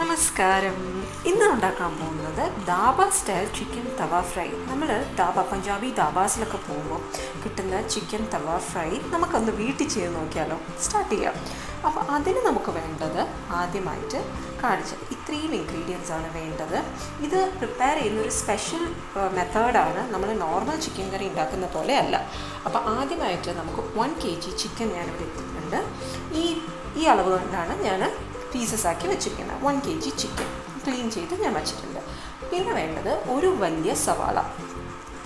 നമസ്കാരം ഇന്ന് ഉണ്ടാക്കാൻ പോകുന്നത് dhaba style chicken tawa fry നമ്മൾ ദാബ പഞ്ചാബി ദാബാസിലൊക്കെ പോകുമ്പോൾ കിട്ടുന്ന ചിക്കൻ തവ ഫ്രൈ നമുക്കൊന്ന് വീട്ടിൽ ചെയ്ത് നോക്കിയാലോ സ്റ്റാർട്ട് ചെയ്യാം അപ്പോൾ അതിന് നമുക്ക് വേണ്ടത് ആദ്യമായിട്ട് കാണിച്ച ഇത്രയും ഇൻഗ്രീഡിയൻസ് ആണ് വേണ്ടത് ഇത് പ്രിപ്പയർ ചെയ്യുന്ന ഒരു സ്പെഷ്യൽ മെത്തേഡാണ് നമ്മൾ നോർമൽ ചിക്കൻ കറി ഉണ്ടാക്കുന്ന പോലെ അല്ല അപ്പോൾ ആദ്യമായിട്ട് നമുക്ക് 1 kg ചിക്കൻ ഞാൻ ഇവിടെ എടുത്തിട്ടുണ്ട് ഈ അളവ് കൊണ്ടാണ് ഞാൻ पीसस आकी वच्चिरिक्कुन्न 1 kg चिकन क्लीन चेय्त ഞാൻ വെച്ചിട്ടുണ്ട് പിന്നെ വേണ്ടത് ഒരു വലിയ സവാള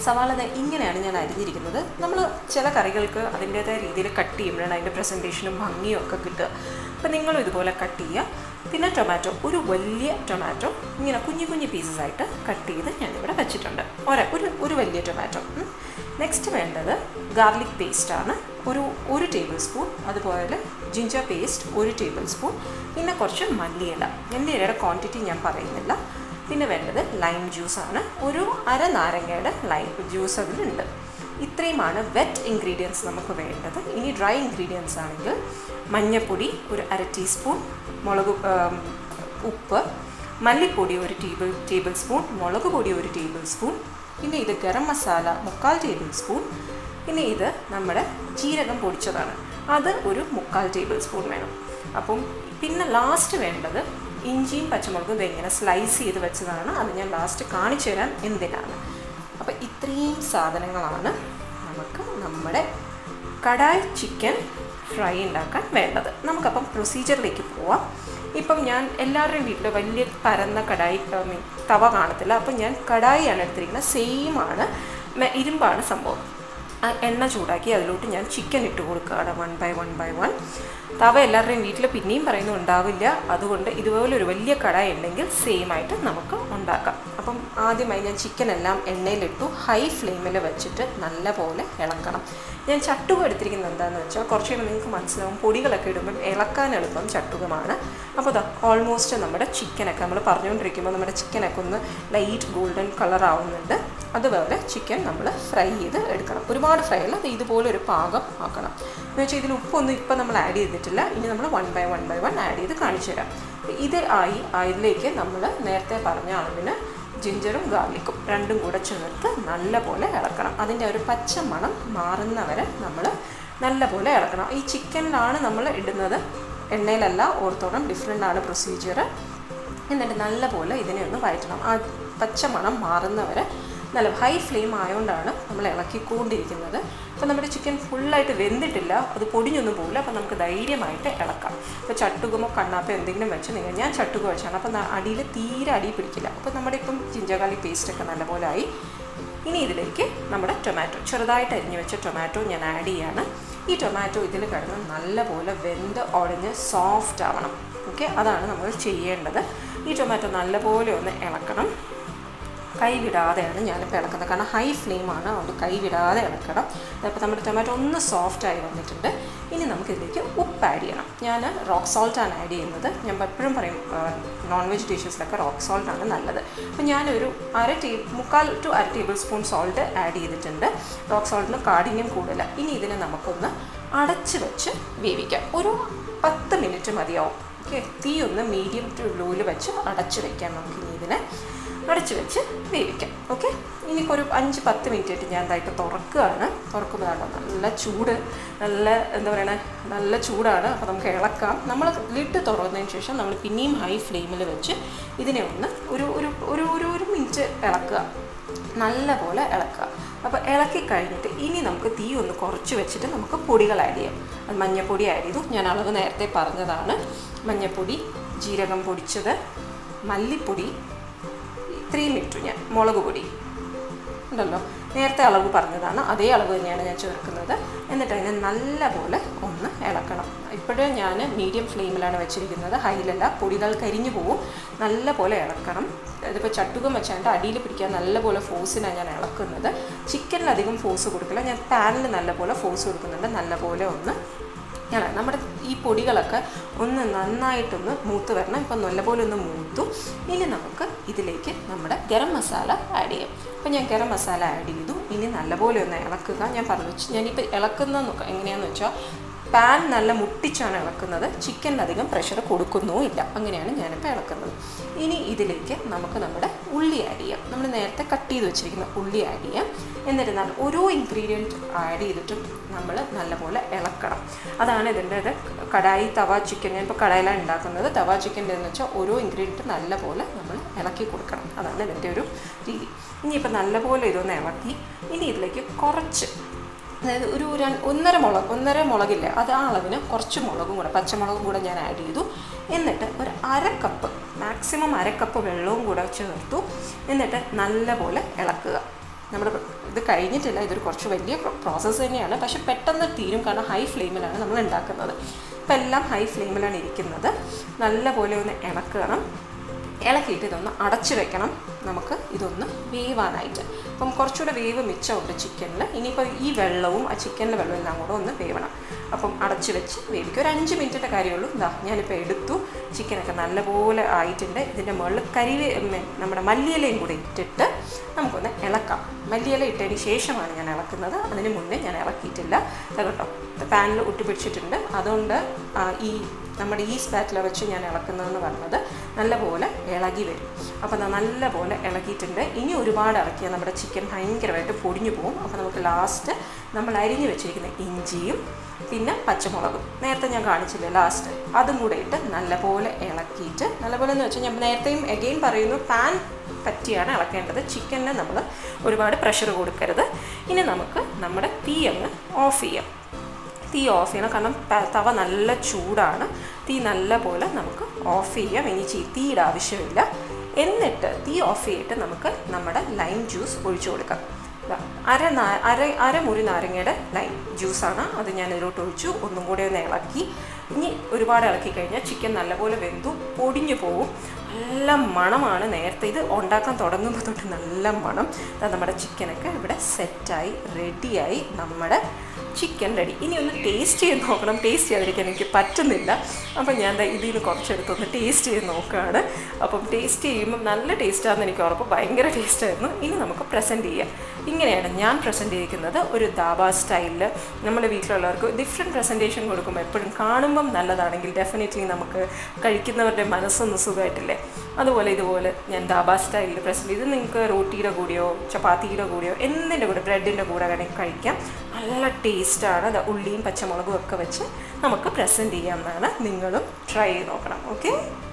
സവാളനെ ഇങ്ങനെയാണ് ഞാൻ അരിഞ്ഞിരിക്കുന്നത് നമ്മൾ ചില കറികൾക്ക് അതിന്റേതായ രീതിയിൽ കട്ട് ചെയ്യുമ്പോൾ അതിന്റെ പ്രസന്റേഷനും ഭംഗിയും ഒക്കെ കിട്ടും അപ്പോൾ നിങ്ങൾ ഇതുപോലെ കട്ട് ചെയ്യുക പിന്നെ ടൊമാറ്റോ ഒരു വലിയ ടൊമാറ്റോ ഇങ്ങനെ കുഞ്ഞു കുഞ്ഞു പീസസ് ആയിട്ട് കട്ട് ചെയ്ത് ഞാൻ ഇവിടെ വെച്ചിട്ടുണ്ട് ഒരു വലിയ ടൊമാറ്റോ നെക്സ്റ്റ് വേണ്ടത് ഗാർലിക് പേസ്റ്റ് ആണ് ഒരു ടേബിൾ സ്പൂൺ അതുപോലെ ജിഞ്ചർ പേസ്റ്റ് ഒരു ടേബിൾ സ്പൂൺ പിന്നെ കുറച്ച് മല്ലിയില മല്ലിയിലയുടെ ക്വാണ്ടിറ്റി ഞാൻ പറയുന്നില്ല പിന്നെ വേണ്ടത് ലൈം ജ്യൂസ് ആണ് ഒരു അര നാരങ്ങയുടെ ലൈം ജ്യൂസ് അതിലുണ്ട് ഇത്രയുമാണ് വെറ്റ് ഇൻഗ്രീഡിയൻസ് നമുക്ക് വേണ്ടത് ഇനി ഡ്രൈ ഇൻഗ്രീഡിയൻസ് ആണെങ്കിൽ മഞ്ഞൾപ്പൊടി ഒരു അര ടീസ്പൂൺ മുളക് ഉപ്പ് മല്ലിപ്പൊടി ഒരു ടേബിൾ സ്പൂൺ മുളക് പൊടി ഒരു ടേബിൾ സ്പൂൺ പിന്നെ ഇത് ഗരം മസാല മുക്കാൽ ടേബിൾ സ്പൂൺ പിന്നെ ഇത് നമ്മുടെ ജീരകം പൊടിച്ചതാണ് അത് ഒരു മുക്കാൽ ടേബിൾ സ്പൂൺ വേണം അപ്പം പിന്നെ ലാസ്റ്റ് വേണ്ടത് ഇഞ്ചിയും പച്ചമുളകും ഇതെങ്ങനെ സ്ലൈസ് ചെയ്ത് വെച്ചതാണ് അത് ഞാൻ ലാസ്റ്റ് കാണിച്ചു തരാം എന്തിനാണ് അപ്പോൾ ഇത്രയും സാധനങ്ങളാണ് നമുക്ക് നമ്മുടെ കടായി ചിക്കൻ ഫ്രൈ ഉണ്ടാക്കാൻ വേണ്ടത് നമുക്കപ്പം പ്രൊസീജിയറിലേക്ക് പോവാം ഇപ്പം ഞാൻ എല്ലാവരുടെയും വീട്ടിൽ വലിയ പരന്ന കടായി തവ കാണത്തില്ല അപ്പം ഞാൻ കടായിയാണ് എടുത്തിരിക്കുന്നത് സെയിം ആണ് ഇരുമ്പാണ് സംഭവം എണ്ണ ചൂടാക്കി അതിലോട്ട് ഞാൻ ചിക്കൻ ഇട്ട് കൊടുക്കുകയാണ് വൺ ബൈ വൺ തവ എല്ലാവരുടെയും വീട്ടിൽ പിന്നെയും പറയുന്നത് ഉണ്ടാവില്ല അതുകൊണ്ട് ഇതുപോലെ ഒരു വലിയ കടായി ഉണ്ടെങ്കിൽ സെയിം ആയിട്ട് നമുക്ക് ഉണ്ടാക്കാം അപ്പം ആദ്യമായി ഞാൻ ചിക്കൻ എല്ലാം എണ്ണയിലിട്ടു ഹൈ ഫ്ലെയിമിൽ വെച്ചിട്ട് നല്ലപോലെ ഇളക്കണം ഞാൻ ചട്ടുക എടുത്തിരിക്കുന്നത് എന്താണെന്ന് വെച്ചാൽ കുറച്ച് നിങ്ങൾക്ക് മനസ്സിലാവും പൊടികളൊക്കെ ഇടുമ്പം ഇളക്കാൻ എളുപ്പം ചട്ടുകമാണ് അപ്പോൾ അതാ ഓൾമോസ്റ്റ് നമ്മുടെ ചിക്കനൊക്കെ നമ്മൾ പറഞ്ഞുകൊണ്ടിരിക്കുമ്പോൾ നമ്മുടെ ചിക്കനൊക്കെ ഒന്ന് ലൈറ്റ് ഗോൾഡൻ കളർ ആവുന്നുണ്ട് അതുപോലെ ചിക്കൻ നമ്മൾ ഫ്രൈ ചെയ്ത് എടുക്കണം ഒരുപാട് ഫ്രൈ അല്ല അത് ഇതുപോലൊരു പാകം ആക്കണം എന്ന് വെച്ചാൽ ഇതിൽ ഉപ്പൊന്നും ഇപ്പം നമ്മൾ ആഡ് ചെയ്തിട്ടില്ല ഇനി നമ്മൾ വൺ ബൈ വൺ ആഡ് ചെയ്ത് കാണിച്ചു തരാം ഇത് അതിലേക്ക് നമ്മൾ നേരത്തെ പറഞ്ഞ അളവിന് ജിഞ്ചറും ഗാർലിക്കും രണ്ടും കൂടെ ചേർത്ത് നല്ലപോലെ ഇളക്കണം അതിൻ്റെ ഒരു പച്ച മണം മാറുന്നവരെ നമ്മൾ നല്ലപോലെ ഇളക്കണം ഈ ചിക്കനിലാണ് നമ്മൾ ഇടുന്നത് എണ്ണയിലല്ല ഓർത്തോണം ഡിഫറെൻ്റ് ആണ് പ്രൊസീജിയർ എന്നിട്ട് നല്ലപോലെ ഇതിനെ ഒന്ന് വഴറ്റണം ആ പച്ച മണം മാറുന്നവരെ നല്ല ഹൈ ഫ്ലെയിം ആയതുകൊണ്ടാണ് നമ്മൾ ഇളക്കിക്കൊണ്ടിരിക്കുന്നത് അപ്പോൾ നമ്മുടെ ചിക്കൻ ഫുള്ളായിട്ട് വെന്തിട്ടില്ല അത് പൊടിഞ്ഞൊന്നും പോകില്ല അപ്പോൾ നമുക്ക് ധൈര്യമായിട്ട് ഇളക്കാം അപ്പോൾ ചട്ടുകമോ കണ്ണാപ്പോ എന്തെങ്കിലും വെച്ച് നിങ്ങൾ ഞാൻ ചട്ടുക വെച്ചാണ് അപ്പോൾ അടിയിൽ തീരെ അടി പിടിക്കില്ല അപ്പോൾ നമ്മുടെ ഇപ്പം ജിഞ്ചകാലി പേസ്റ്റൊക്കെ നല്ലപോലെ ആയി ഇനി ഇതിലേക്ക് നമ്മുടെ ടൊമാറ്റോ ചെറുതായിട്ട് അരിഞ്ഞു വെച്ച ടൊമാറ്റോ ഞാൻ ആഡ് ചെയ്യാണ് ഈ ടൊമാറ്റോ ഇതിൽ കിടന്ന് നല്ലപോലെ വെന്ത് ഉടഞ്ഞ് സോഫ്റ്റ് ആവണം ഓക്കെ അതാണ് നമ്മൾ ചെയ്യേണ്ടത് ഈ ടൊമാറ്റോ നല്ലപോലെ ഒന്ന് ഇളക്കണം കൈ വിടാതെയാണ് ഞാനിപ്പോൾ ഇളക്കുന്നത് കാരണം ഹൈ ഫ്ലെയിമാണ് അതുകൊണ്ട് കൈ വിടാതെ ഇളക്കണം അപ്പോൾ നമ്മുടെ ടൊമാറ്റോ ഒന്ന് സോഫ്റ്റായി വന്നിട്ടുണ്ട് ഇനി നമുക്കിതിലേക്ക് ഉപ്പ് ആഡ് ചെയ്യണം ഞാൻ റോക്ക് സോൾട്ടാണ് ആഡ് ചെയ്യുന്നത് ഞാൻ എപ്പോഴും പറയും നോൺ വെജ് ഡിഷസിലൊക്കെ റോക്ക് സോൾട്ടാണ് നല്ലത് അപ്പോൾ ഞാനൊരു മുക്കാൽ ടു അര ടേബിൾ സ്പൂൺ സോൾട്ട് ആഡ് ചെയ്തിട്ടുണ്ട് റോക്ക് സോൾട്ടിന് കാഠിന്യം കൂടുതൽ ഇനി ഇതിനെ നമുക്കൊന്ന് അടച്ച് വെച്ച് വേവിക്കാം ഒരു 10 മിനിറ്റ് മതിയാവും ഓക്കെ തീ ഒന്ന് മീഡിയം ടു ലോയിൽ വെച്ച് അടച്ച് വയ്ക്കാം നമുക്കിനി ഇതിനെ അടച്ചു വെച്ച് വേവിക്കാം ഓക്കെ ഇനിക്കൊരു 5-10 മിനിറ്റ് ആയിട്ട് ഞാൻ ഇതായിട്ട് തുറക്കുകയാണ് തുറക്കുമ്പോഴാണ് നല്ല ചൂട് നല്ല ചൂടാണ് അപ്പോൾ നമുക്ക് ഇളക്കാം നമ്മൾ ലിഡ് തുറന്നതിന് ശേഷം നമ്മൾ പിന്നെയും ഹൈ ഫ്ലെയിമിൽ വെച്ച് ഇതിനെ ഒന്ന് ഒരു മിനിറ്റ് ഇളക്കുക നല്ലപോലെ ഇളക്കുക അപ്പോൾ ഇളക്കി കഴിഞ്ഞിട്ട് ഇനി നമുക്ക് തീ ഒന്ന് കുറച്ച് വെച്ചിട്ട് നമുക്ക് പൊടികൾ ആഡ് ചെയ്യാം അത് മഞ്ഞൾപ്പൊടി ആഡ് ചെയ്തു ഞാൻ അളവ് നേരത്തെ പറഞ്ഞതാണ് മഞ്ഞൾപ്പൊടി ജീരകം പൊടിച്ചത് മല്ലിപ്പൊടി 3 മിനിറ്റ് ഞാൻ മുളക് പൊടി ഉണ്ടല്ലോ നേരത്തെ അളവ് പറഞ്ഞതാണ് അതേ അളവ് തന്നെയാണ് ഞാൻ ചേർക്കുന്നത് എന്നിട്ട് അതിനെ നല്ലപോലെ ഒന്ന് ഇളക്കണം ഇപ്പോഴേ ഞാൻ മീഡിയം ഫ്ലെയിമിലാണ് വെച്ചിരിക്കുന്നത് ഹൈയിലല്ല പൊടികൾ കരിഞ്ഞു പോവും നല്ലപോലെ ഇളക്കണം ഇതിപ്പോൾ ചട്ടുകം വെച്ചാണ്ട് അടിയിൽ പിടിക്കാൻ നല്ലപോലെ ഫോഴ്സിനാണ് ഞാൻ ഇളക്കുന്നത് ചിക്കനിലധികം ഫോഴ്സ് കൊടുക്കില്ല ഞാൻ പാനിൽ നല്ലപോലെ ഫോഴ്സ് കൊടുക്കുന്നുണ്ട് നല്ലപോലെ ഒന്ന് നമ്മുടെ ഈ പൊടികളൊക്കെ ഒന്ന് നന്നായിട്ടൊന്ന് മൂത്ത് വരണം ഇപ്പം നല്ലപോലെ ഒന്ന് മൂത്തു ഇനി നമുക്ക് ഇതിലേക്ക് നമ്മുടെ ഗരം മസാല ആഡ് ചെയ്യാം അപ്പം ഞാൻ ഗരം മസാല ആഡ് ചെയ്തു ഇനി നല്ലപോലെ ഒന്ന് ഇളക്കുക ഞാൻ പറഞ്ഞു ഞാനിപ്പോൾ ഇളക്കുന്ന എങ്ങനെയാണെന്ന് വെച്ചാൽ പാൻ നല്ല മുട്ടിച്ചാണ് ഇളക്കുന്നത്, ചിക്കനിലധികം പ്രഷർ കൊടുക്കുന്നുമില്ല. അങ്ങനെയാണ് ഞാനിപ്പോൾ ഇളക്കുന്നത്. ഇനി ഇതിലേക്ക് നമുക്ക് നമ്മുടെ ഉള്ളി ആഡ് ചെയ്യാം. നമ്മൾ നേരത്തെ കട്ട് ചെയ്ത് വെച്ചിരിക്കുന്ന ഉള്ളി ആഡ് ചെയ്യാം. എന്നിരുന്നാൽ ഓരോ ഇൻഗ്രീഡിയൻറ്റ് ആഡ് ചെയ്തിട്ടും നമ്മൾ നല്ലപോലെ ഇളക്കണം. അതാണ് ഇതിൻ്റെ ഒരു കടായി തവ ചിക്കൻ. ഞാനിപ്പോൾ കടായിലാണ് ഉണ്ടാക്കുന്നത്. തവ ചിക്കൻ്റെ എന്ന് വെച്ചാൽ ഓരോ ഇൻഗ്രീഡിയൻറ്റ് നല്ലപോലെ നമ്മൾ ഇളക്കി കൊടുക്കണം. അതാണ് ഇതിൻ്റെ ഒരു രീതി. ഇനിയിപ്പോൾ നല്ലപോലെ ഇതൊന്ന് ഇളക്കി ഇനി ഇതിലേക്ക് കുറച്ച്, അതായത് ഒരു ഒന്നര മുളകില്ലേ, അത് ആ അളവിന് കുറച്ച് മുളകും കൂടെ, പച്ചമുളകും കൂടെ ഞാൻ ആഡ് ചെയ്തു. എന്നിട്ട് ഒരു അരക്കപ്പ്, മാക്സിമം അരക്കപ്പ് വെള്ളവും കൂടെ ചേർത്തു. എന്നിട്ട് നല്ലപോലെ ഇളക്കുക. നമ്മുടെ ഇത് കഴിഞ്ഞിട്ടില്ല, ഇതൊരു കുറച്ച് വലിയ പ്രോസസ്സ് തന്നെയാണ്, പക്ഷെ പെട്ടെന്ന് തീരും, കാരണം ഹൈ ഫ്ലെയിമിലാണ് നമ്മൾ ഉണ്ടാക്കുന്നത്. ഇപ്പം എല്ലാം ഹൈ ഫ്ലെയിമിലാണ് ഇരിക്കുന്നത്. നല്ലപോലെ ഒന്ന് ഇളക്കണം. ഇളക്കിയിട്ട് ഇതൊന്ന് അടച്ചു വെക്കണം, നമുക്ക് ഇതൊന്ന് വേവാനായിട്ട്. അപ്പം കുറച്ചുകൂടെ വേവ് മിച്ചമുണ്ട് ചിക്കനിൽ. ഇനിയിപ്പോൾ ഈ വെള്ളവും ആ ചിക്കനിലെ വെള്ളവും എല്ലാം കൂടെ ഒന്ന് വേവണം. അപ്പം അടച്ചു വെച്ച് വേവിക്കും. ഒരു 5 മിനിറ്റിൻ്റെ കാര്യമുള്ളൂ. എന്താ ഞാനിപ്പോൾ എടുത്തു. ചിക്കനൊക്കെ നല്ലപോലെ ആയിട്ടുണ്ട്. ഇതിൻ്റെ മുകളിൽ നമ്മുടെ മല്ലിയിലയും കൂടി ഇട്ടിട്ട് നമുക്കൊന്ന് ഇളക്കാം. മല്ലിയില ഇട്ടതിന് ശേഷമാണ് ഞാൻ ഇളക്കുന്നത്, അതിന് മുന്നേ ഞാൻ ഇളക്കിയിട്ടില്ല. കേട്ടോ, പാനിൽ ഒട്ടിപ്പിടിച്ചിട്ടുണ്ട്. അതുകൊണ്ട് നമ്മുടെ ഈ സ്പാറ്റില വെച്ച് ഞാൻ ഇളക്കുന്നതെന്ന് പറഞ്ഞത് നല്ലപോലെ ഇളകി വരും. അപ്പോൾ അത് നല്ലപോലെ ഇളക്കിയിട്ടുണ്ട്. ഇനി ഒരുപാട് ഇളക്കിയാൽ നമ്മുടെ ചിക്കൻ ഭയങ്കരമായിട്ട് പൊടിഞ്ഞു പോകും. അപ്പോൾ നമുക്ക് ലാസ്റ്റ് നമ്മൾ അരിഞ്ഞു വെച്ചിരിക്കുന്ന ഇഞ്ചിയും പിന്നെ പച്ചമുളകും നേരത്തെ ഞാൻ കാണിച്ചില്ലേ ലാസ്റ്റ്, അതും കൂടെ ഇട്ട് നല്ലപോലെ ഇളക്കിയിട്ട്, നല്ലപോലെ എന്ന് വെച്ചാൽ ഞാൻ നേരത്തെയും എഗെയിൻ പറയുന്നു, പാൻ പറ്റിയാണ് ഇളക്കേണ്ടത്. ചിക്കനിന് നമ്മൾ ഒരുപാട് പ്രഷർ കൊടുക്കരുത്. ഇനി നമുക്ക് നമ്മുടെ തീ അങ്ങ് ഓഫ് ചെയ്യാം. തീ ഓഫ് ചെയ്യണം, കാരണം തവ നല്ല ചൂടാണ്. തീ നല്ലപോലെ നമുക്ക് ഓഫ് ചെയ്യാം. ഇനി തീയുടെ ആവശ്യമില്ല. എന്നിട്ട് തീ ഓഫ് ചെയ്തിട്ട് നമുക്ക് നമ്മുടെ ലൈം ജ്യൂസ് ഒഴിച്ചു കൊടുക്കാം. അരമുറി നാരങ്ങയുടെ ലൈം ജ്യൂസാണ്, അത് ഞാൻ ഇതിലോട്ട് ഒഴിച്ചു. ഒന്നും കൂടെ ഒന്ന് ഇളക്കി. ഇനി ഒരുപാട് ഇളക്കി കഴിഞ്ഞാൽ ചിക്കൻ നല്ലപോലെ വെന്തു പൊടിഞ്ഞു പോകും. നല്ല മണമാണ്. നേരത്തെ ഇത് ഉണ്ടാക്കാൻ തുടങ്ങുമ്പോൾ തൊട്ട് നല്ല മണം. നമ്മുടെ ചിക്കനൊക്കെ ഇവിടെ സെറ്റായി റെഡിയായി. നമ്മുടെ ചിക്കൻ റെഡി. ഇനി ഒന്ന് ടേസ്റ്റ് ചെയ്ത് നോക്കണം. ടേസ്റ്റ് ചെയ്യാതിരിക്കാൻ എനിക്ക് പറ്റുന്നില്ല. അപ്പം ഞാൻ ഇതിൽ കുറച്ചെടുത്തൊന്ന് ടേസ്റ്റ് ചെയ്ത് നോക്കുകയാണ്. അപ്പം ടേസ്റ്റ് ചെയ്യുമ്പോൾ നല്ല ടേസ്റ്റാണെന്ന് എനിക്ക് ഉറപ്പ്. ഭയങ്കര ടേസ്റ്റായിരുന്നു. ഇനി നമുക്ക് പ്രസൻറ്റ് ചെയ്യാം. ഇങ്ങനെയാണ് ഞാൻ പ്രസൻറ്റ് ചെയ്തിരിക്കുന്നത്, ഒരു ധാബ സ്റ്റൈലിൽ. നമ്മൾ വീട്ടിലുള്ളവർക്ക് ഡിഫറെൻറ്റ് പ്രസൻറ്റേഷൻ കൊടുക്കുമ്പോൾ എപ്പോഴും കാണുമ്പം നല്ലതാണെങ്കിൽ ഡെഫിനറ്റ്ലി നമുക്ക് കഴിക്കുന്നവരുടെ മനസ്സൊന്ന് സുഖമായിട്ടില്ലേ, അതുപോലെ ഇതുപോലെ ഞാൻ ധാബ സ്റ്റൈലിൽ പ്രസൻറ്റ് ചെയ്ത് നിങ്ങൾക്ക് റോട്ടിയുടെ കൂടെയോ ചപ്പാത്തിയുടെ കൂടെയോ എന്തിൻ്റെ കൂടെ, ബ്രെഡിൻ്റെ കൂടെ വേണമെങ്കിൽ കഴിക്കാം. നല്ല ടേസ്റ്റാണ്. അത് ഉള്ളിയും പച്ചമുളകും ഒക്കെ വെച്ച് നമുക്ക് പ്രസൻറ്റ് ചെയ്യാവുന്നതാണ്. നിങ്ങളും ട്രൈ ചെയ്ത് നോക്കണം. ഓക്കെ.